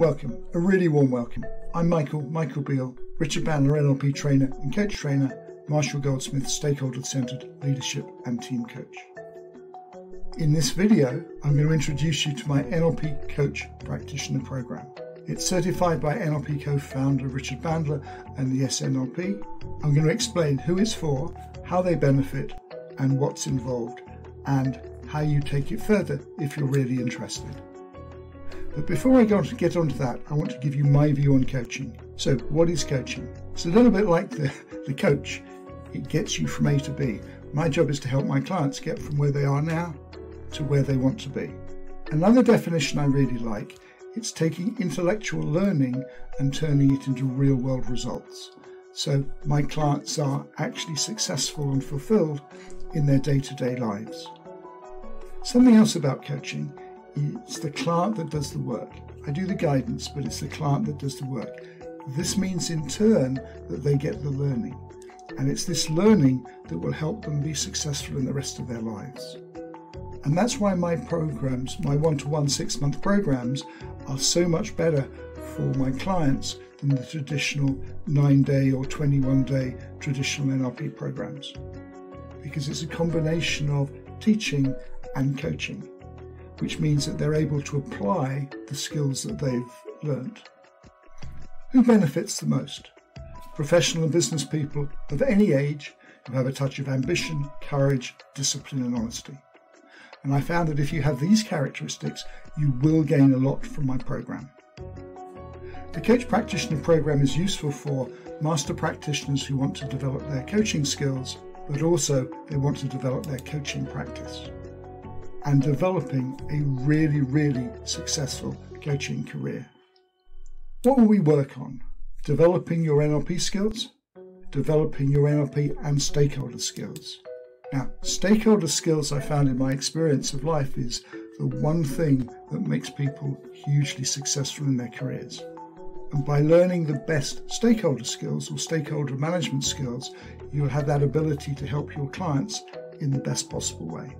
Welcome, a really warm welcome. I'm Michael Beale, Richard Bandler, NLP trainer and coach trainer, Marshall Goldsmith, stakeholder-centered leadership and team coach. In this video, I'm going to introduce you to my NLP Coach Practitioner Program. It's certified by NLP co-founder Richard Bandler and the SNLP. I'm going to explain who it's for, how they benefit, and what's involved, and how you take it further if you're really interested. But before I get onto that, I want to give you my view on coaching. So what is coaching? It's a little bit like the coach. It gets you from A to B. My job is to help my clients get from where they are now to where they want to be. Another definition I really like, it's taking intellectual learning and turning it into real-world results. So my clients are actually successful and fulfilled in their day-to-day lives. Something else about coaching, it's the client that does the work. I do the guidance, but it's the client that does the work. This means in turn that they get the learning. And it's this learning that will help them be successful in the rest of their lives. And that's why my programs, my one-to-one six-month programs, are so much better for my clients than the traditional 9-day or 21-day traditional NLP programs, because it's a combination of teaching and coaching, which means that they're able to apply the skills that they've learned. Who benefits the most? Professional and business people of any age who have a touch of ambition, courage, discipline, and honesty. And I found that if you have these characteristics, you will gain a lot from my program. The Coach Practitioner Program is useful for master practitioners who want to develop their coaching skills, but also they want to develop their coaching practice and developing a really, really successful coaching career. What will we work on? Developing your NLP skills, developing your NLP and stakeholder skills. Now, stakeholder skills, I found in my experience of life, is the one thing that makes people hugely successful in their careers. And by learning the best stakeholder skills or stakeholder management skills, you'll have that ability to help your clients in the best possible way.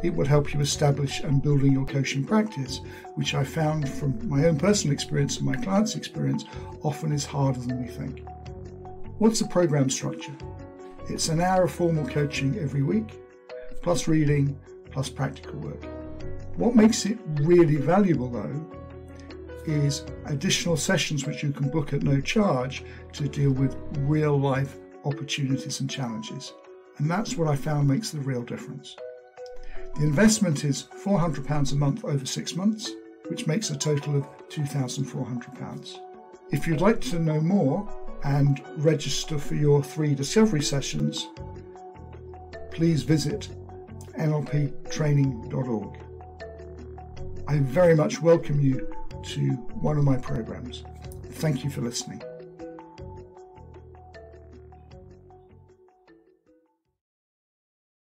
It will help you establish and building your coaching practice, which I found from my own personal experience and my clients' experience often is harder than we think. What's the program structure? It's an hour of formal coaching every week, plus reading, plus practical work. What makes it really valuable, though, is additional sessions which you can book at no charge to deal with real-life opportunities and challenges. And that's what I found makes the real difference. The investment is £400 a month over 6 months, which makes a total of £2,400. If you'd like to know more and register for your 3 discovery sessions, please visit nlptraining.org. I very much welcome you to one of my programs. Thank you for listening.